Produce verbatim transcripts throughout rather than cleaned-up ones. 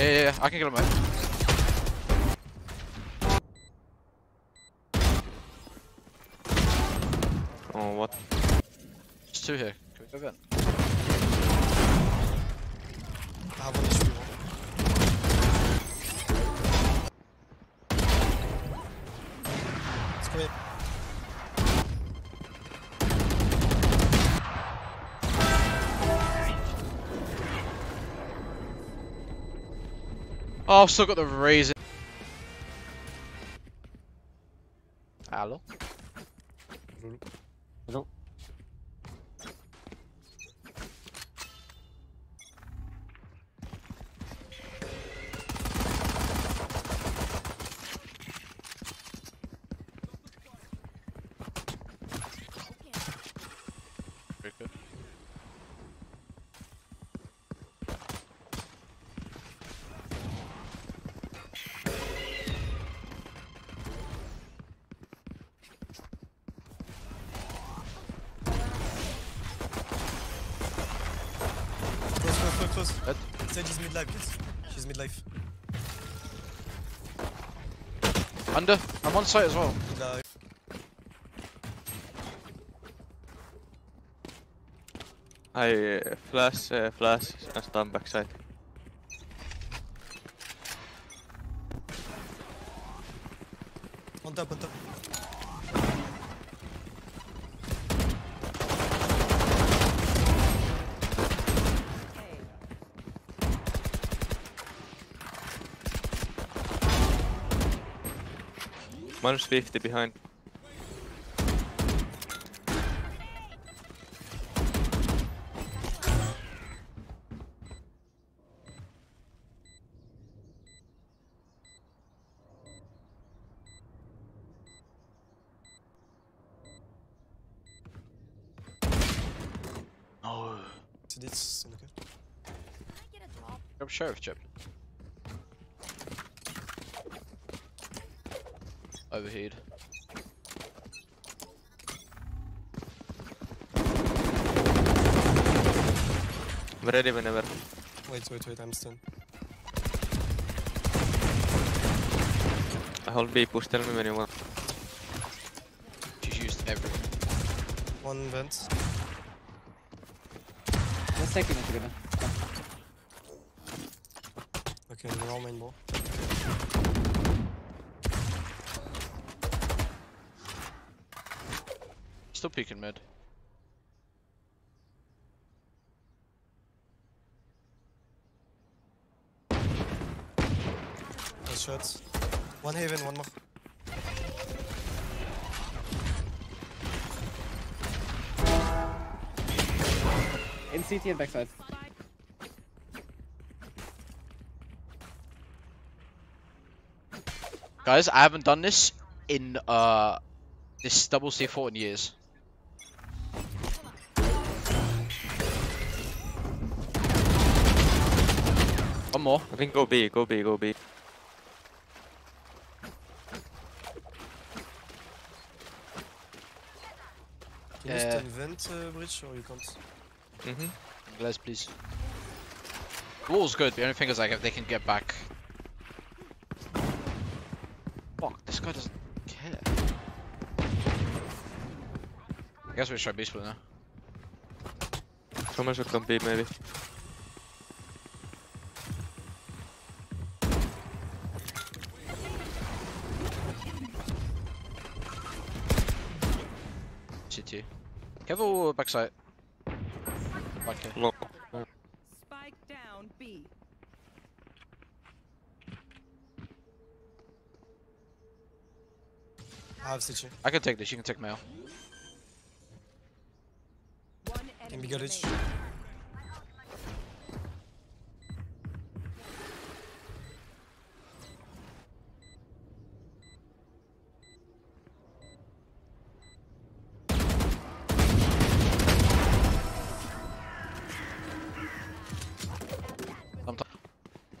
Yeah, yeah, yeah. I can get him out. Oh, what? There's two here. Can we go again? Ah, one is real. Let's go in. Oh, I've still got the Raze. Hello? Hello? Close. What? Said he's mid-life, guys. She's mid-life. Under. I'm on site as well. No. I uh, flash, uh, flash, and stand backside. On top, on top. Minus fifty behind. No. So this okay. I'm sheriff chip. Overhead. I'm ready whenever. Wait, wait, wait, I'm stunned. I hold B, push, tell me when you want. She's used everything. One vent. Let's take it together. Okay, we're all main ball. Still peeking mid. Nice shots. One haven, one more. In C T and backside. Guys, I haven't done this in uh this double C four in years. One more. I think go B, go B, go B. Can uh, you stand vent uh, bridge or you can't? Mm-hmm. Glass, please. Wall's good, the only thing is like if they can get back. Fuck, this guy doesn't care. I guess we should try B split now. Someone should come B maybe. C T. Careful backside. Back here. No. Spike down B. I have C T. I can take this, you can take mail. Can we get it?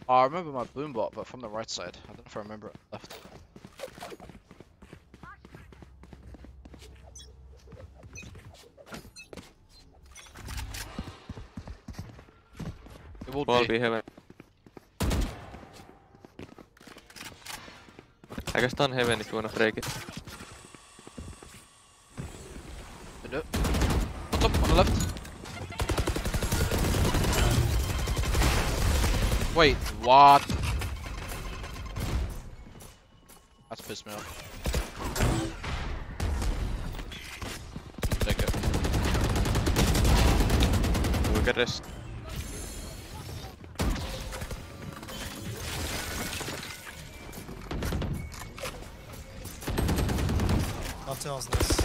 Oh, I remember my Boom Bot, but from the right side. I don't know if I remember it left. It will be. Be here, man. I can stun heaven if you wanna break it. Hello. On top, on the left. Wait, what? That's pissed me off. Take it. We got rest. Tells this.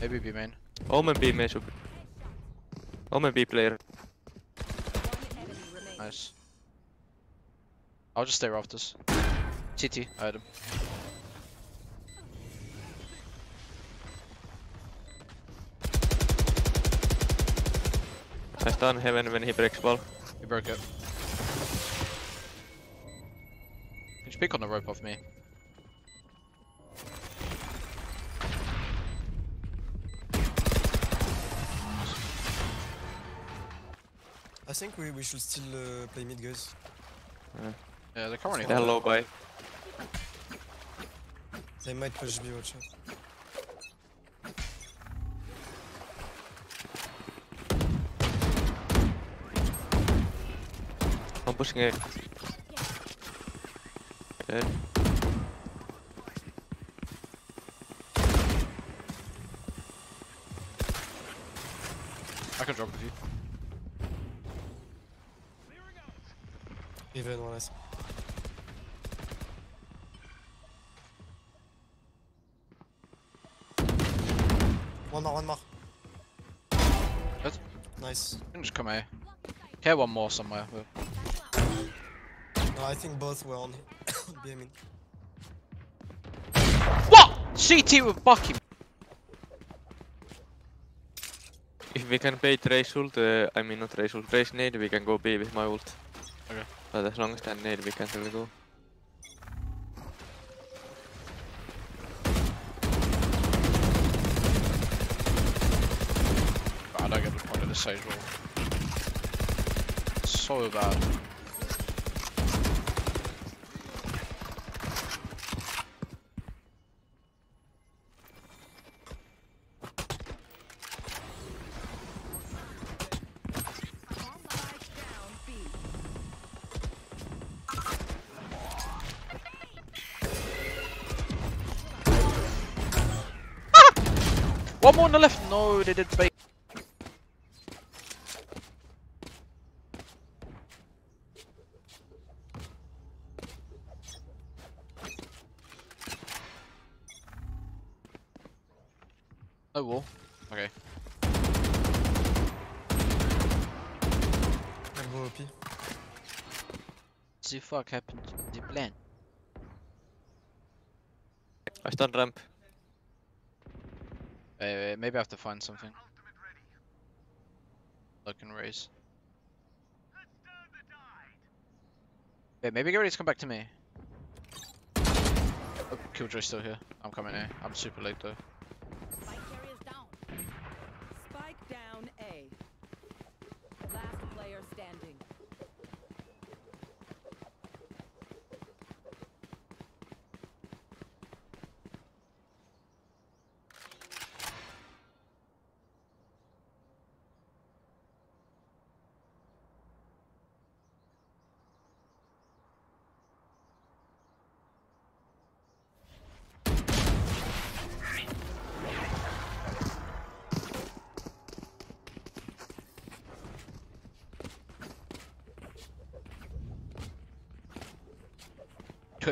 Maybe B main. Omen B main should be. Omen B player. Nice. I'll just stay off this. T T, I had him. I stun heaven when he breaks wall. He broke it. Can you pick on the rope off me? I think we, we should still uh, play mid, guys. Yeah, yeah they're currently they're low by. They might push B, watch out. I'm pushing A. Dead. I can drop with you. Even one less. One more, one more. Good. Nice. You can just come here. Here, one more somewhere. No, I think both were on B, I mean. What? C T with Bucky. If we can bait Raze ult, uh, I mean not Raze ult, Raze nade, we can go B with my ult. Okay. But as long as that nade, we can't really go. I don't get the point of the sage wall. It's so bad. One more on the left! No, they did bait. No wall. Okay. Elbow O P. The fuck happened to the plan? I stunned ramp. Wait, maybe I have to find something. Look and Raze. Wait, maybe get ready to come back to me. Oh, Killjoy's still here. I'm coming here. I'm super late though. Spike carrier's down. Spike down A. Last player standing.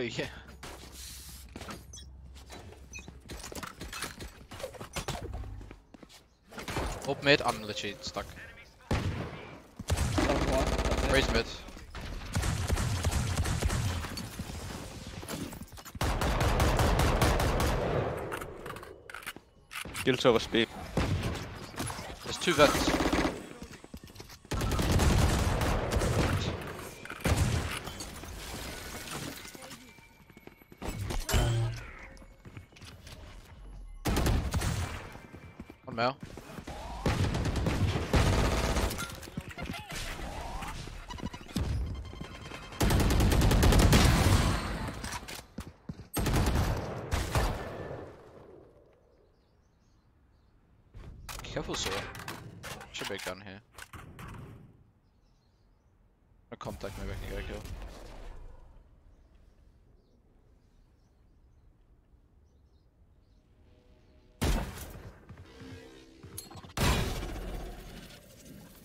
Yeah. Up mid, I'm literally stuck. Raise mid. Kills over speed. There's two vets. Mel. Careful, sir. Should be a gun here. A contact, maybe I can get a kill.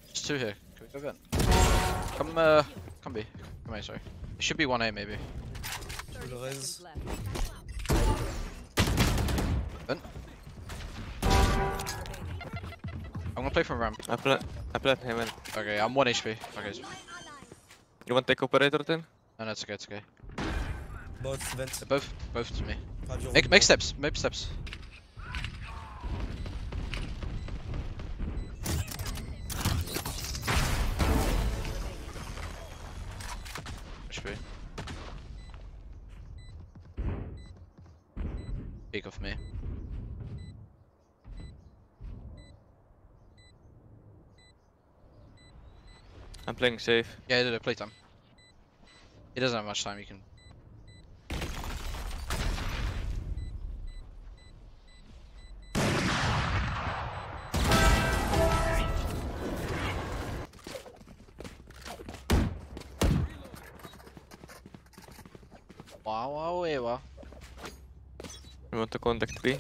There's two here. Can we go again? Come, uh, come B. Come A, sorry. It should be one A, maybe. Raze. I'm gonna play from ramp. I play, I play him in. Okay, I'm one H P. Okay. You want to take operator then? No, no, it's okay, it's okay. Both vents. Both, both to me. Make, make steps, make steps. Peek off me. I'm playing safe. Yeah, I did a playtime. He doesn't have much time, you can. Wow, wow, wow. You want to contact B?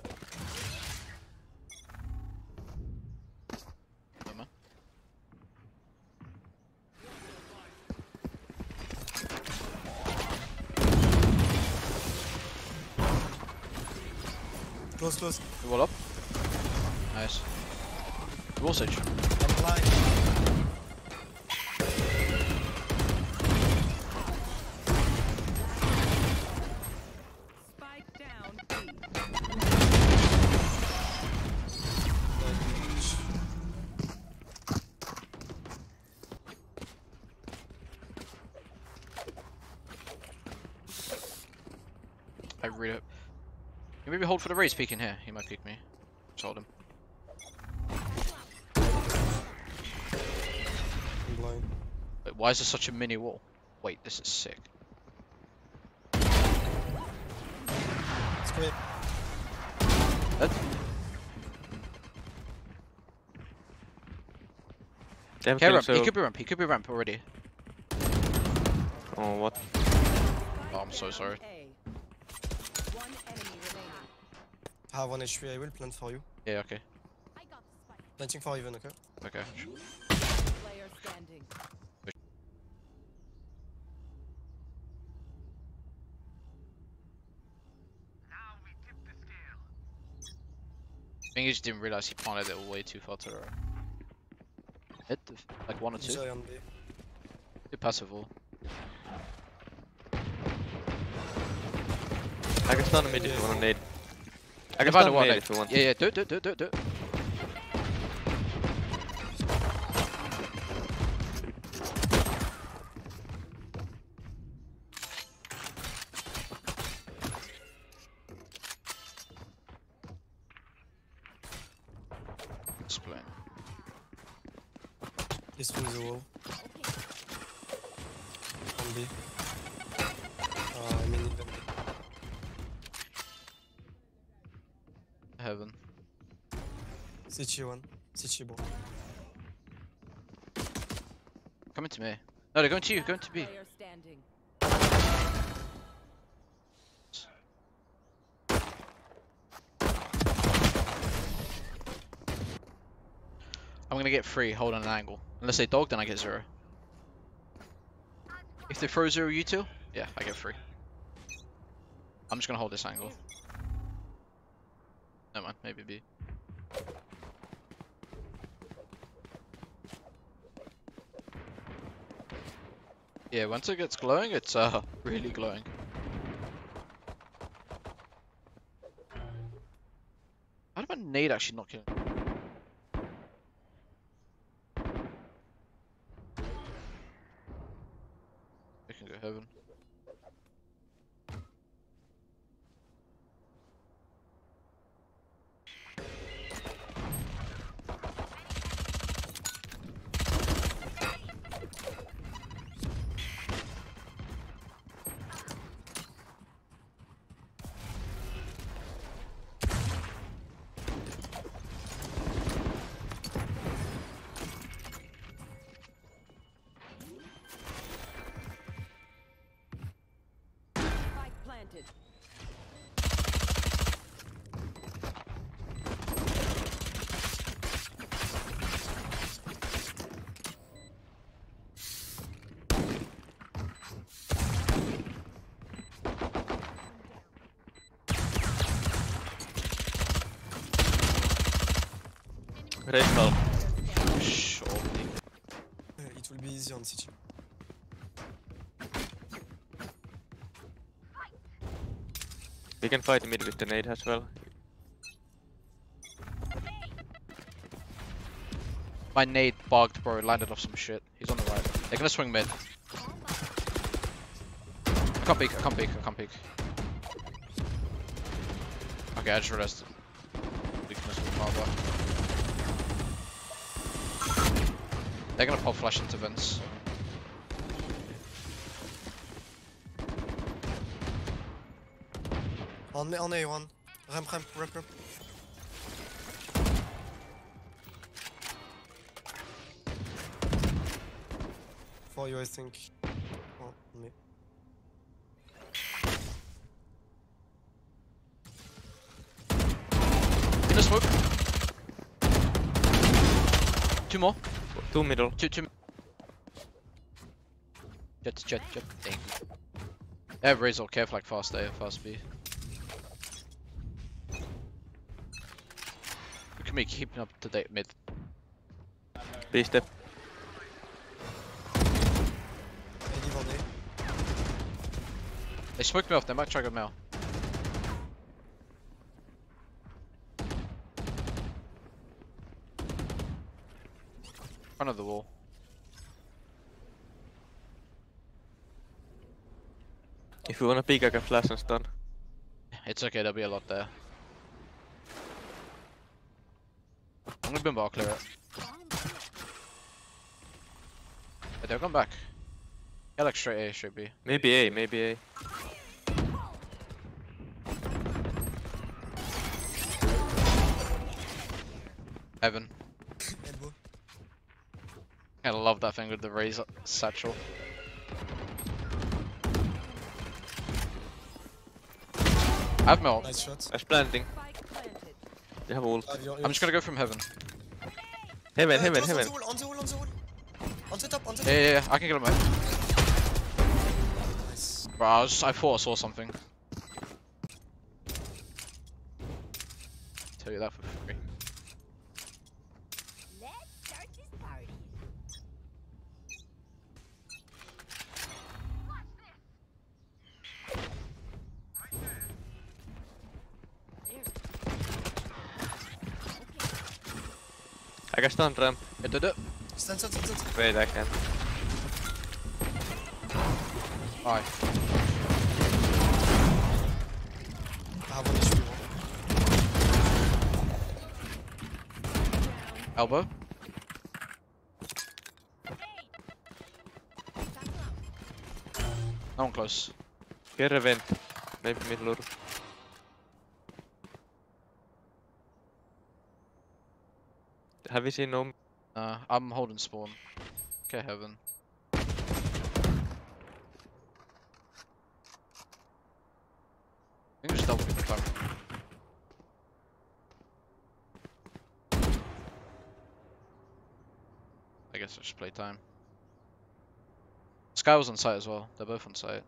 Close, close. You wall up. Nice. Wall sage. I read it. Can maybe hold for the race peek in here? He might peek me. Just hold him. I'm blind. Wait, why is there such a mini wall? Wait, this is sick. Let's go in. Dead? Okay, ramp. So. He could be ramp. He could be ramp already. Oh, what? Oh, I'm so sorry. I have one H P, I will plant for you. Yeah, okay. Planting for even, okay? Okay. Player standing. Now we tip the scale. I think he just didn't realize he planted it way too far to the right. Hit the like one or two. Too passive all. I can start a mid if you want to nade. I can find a one if you want. Yeah, yeah, do it, do it, do it, do it, do it. Explain. He's through the wall. On B. Oh, I mean, heaven. C T one. C T ball. Coming to me. No, they're going to you. Going to B. I'm going to get free. Hold on an angle. Unless they dog, then I get zero. If they throw zero, you two? Yeah, I get free. I'm just going to hold this angle. Never mind, maybe B. Yeah, once it gets glowing, it's uh really glowing. How do I nade actually not killing? I can go heaven. planted. Raze help. It will be easy on C T. We can fight mid with the nade as well. My nade bugged, bro. Landed off some shit. He's on the right. They're gonna swing mid. I can't peek, I can't peek, I can't peek. Okay, I just realized. We can just move farther. They're gonna pop flash into Vince. On, on A one. Ramp, ramp, ramp, ramp. For you, I think. Oh, me. In the smoke. Two more. Two middle. Two, two. Jet, jet, jet. Dang. Yeah, Raze or Kev like fast A, fast B. We can be keeping up to date mid. B step. They smoked me off, they might try to go mail. Front of the wall. If you wanna peek, I can flash and stun. It's okay, there'll be a lot there. I'm gonna boom clear it. But they'll come back. Yeah, like straight A, straight B. Maybe A, maybe A. Heaven. I love that thing with the Raze satchel. I have milk. Nice shots. I'm planting. They have all. Uh, I'm just gonna go from heaven. Heaven, uh, heaven, heaven. On the wall, on the wall, on the wall. On the top, on the top. Yeah, yeah, yeah. I can get him out. Nice. Bro, I, was, I thought I saw something. Tell you that for free. I can stun ramp. It did it. Stun, stun, stun, stun. Wait, I can. Alright. Elbow. No one close. Get a vent. Maybe middle order. Have you seen no? Uh, I'm holding spawn. Okay, heaven. I think just double the time. I guess I just play time. Sky was on site as well. They're both on site.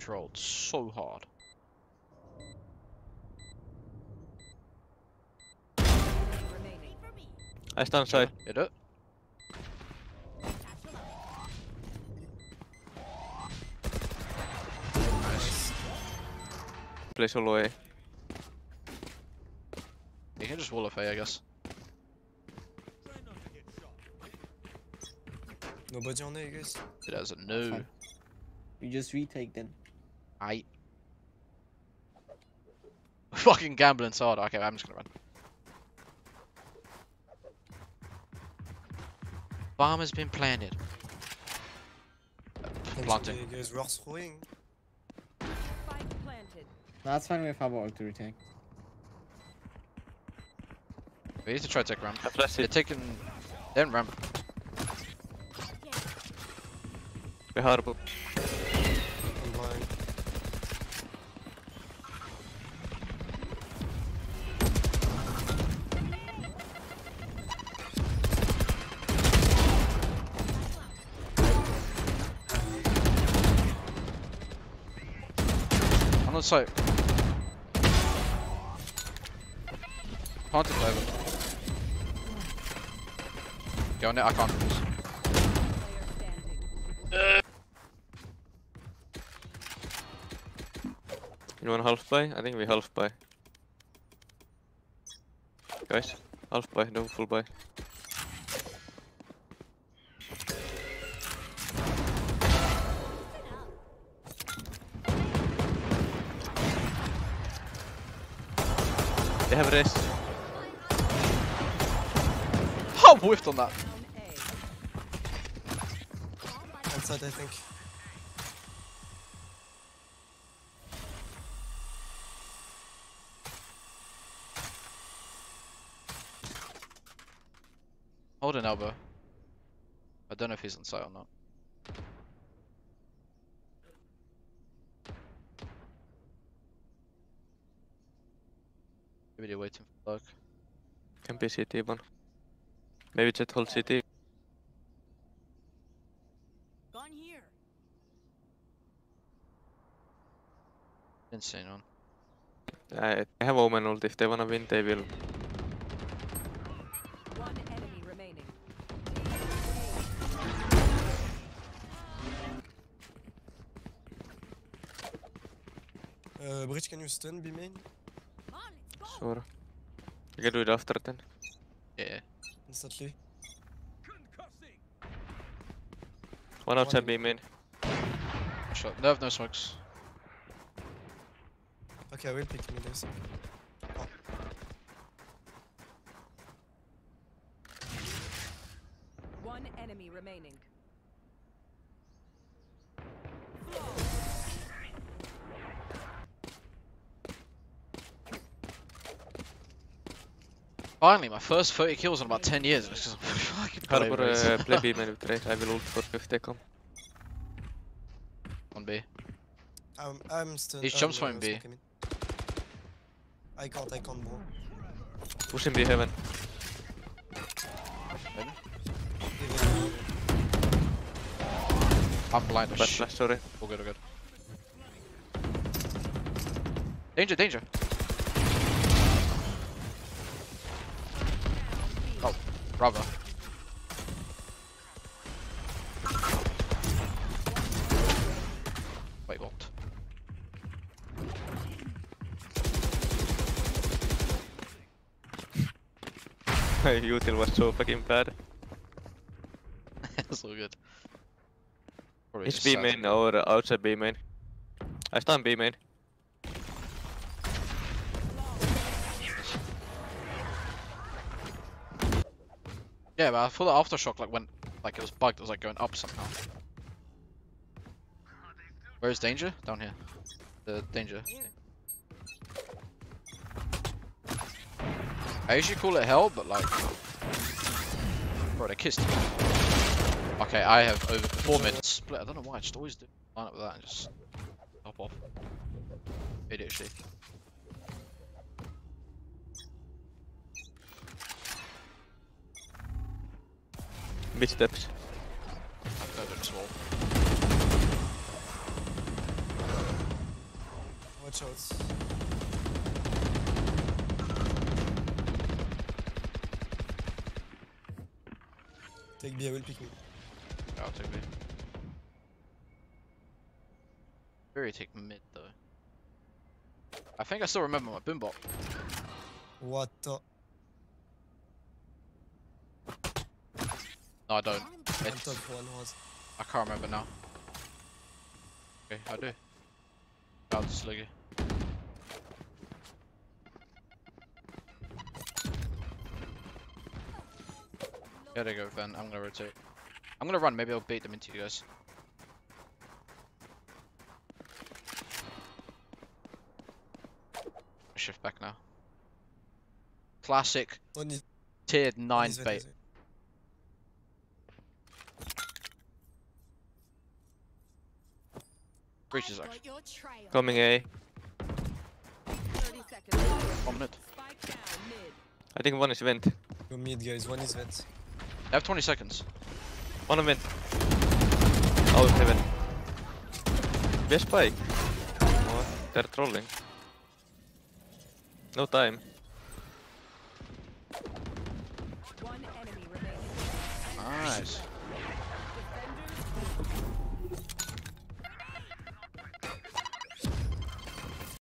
Trolled so hard. I stand side. You do it. Nice. Play solo A. You can just wall of A, I guess. Nobody on A, guys. It doesn't know. You just retake then. I fucking gambling hard. Okay, I'm just gonna run. Bomb has been planted. Planting. Actually, there's rocks going. That's fine, we have Hubble to retake. We need to try to take ramp. They're taking... They didn't ramp. They're horrible. I'm blind. I'm not sight. Can't it over. Go on it, I can't do this. Uh. You want half buy? I think we half buy. Guys, half buy, no full buy. They have a race. Oh, whiffed on that. Outside, I think. Hold an elbow. I don't know if he's inside or not. Maybe they're waiting for luck. Can be C T one. Maybe just hold C T. Gone here. Didn't see none. I have Omen ult. If they wanna win, they will. One enemy remaining. Uh, Bridge, can you stun B main? Sure. You can do it after then. Yeah. Instantly. One outside B main. Shot. They have no smokes. Okay, I will pick me this. Oh. One enemy remaining. Finally, my first thirty kills in about ten years. It's just fucking Harbor, uh, play B man with Raze. I will ult for if they come. On B. I'm, I'm still. He jumps from B. I can't, I can't bro. Push him B heaven. I'm blind. But, sorry. All good, all good. Danger, danger. Bravo. Wait, what? My util was so fucking bad. So good. Probably it's B main or uh, outside B main. I stand B main. Yeah, but I thought the aftershock like went like it was bugged. It was like going up somehow. Where is danger? Down here. The danger. I usually call it hell, but like, bro, they kissed. Okay, I have over four minutes split. I don't know why. I just always do line up with that and just hop off. Idiot shit. Mid steps. I've got a small. Watch out. Take B, I will pick me. I'll take B. Very take mid though. I think I still remember my boom bot. What the? No, I don't. It's... I can't remember now. Okay, I do. I'll just look it. There they go, then. I'm gonna rotate. I'm gonna run. Maybe I'll bait them into you guys. shift back now. Classic tiered nine bait. Breaches action. Coming A. One minute. I think one is vent. Go mid, guys. One is vent. I have twenty seconds. One is vent. Oh, heaven. Best spike. Oh, they're trolling. No time. Nice.